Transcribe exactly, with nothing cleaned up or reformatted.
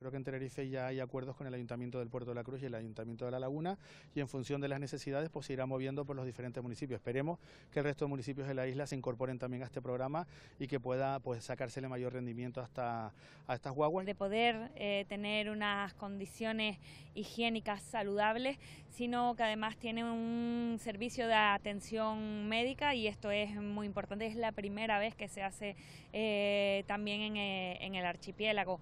Creo que en Tenerife ya hay acuerdos con el Ayuntamiento del Puerto de la Cruz y el Ayuntamiento de La Laguna, y en función de las necesidades pues se irá moviendo por los diferentes municipios. Esperemos que el resto de municipios de la isla se incorporen también a este programa y que pueda pues sacársele mayor rendimiento hasta, a estas guaguas. De poder eh, tener unas condiciones higiénicas saludables, sino que además tiene un servicio de atención médica, y esto es muy importante, es la primera vez que se hace eh, también en, en el archipiélago.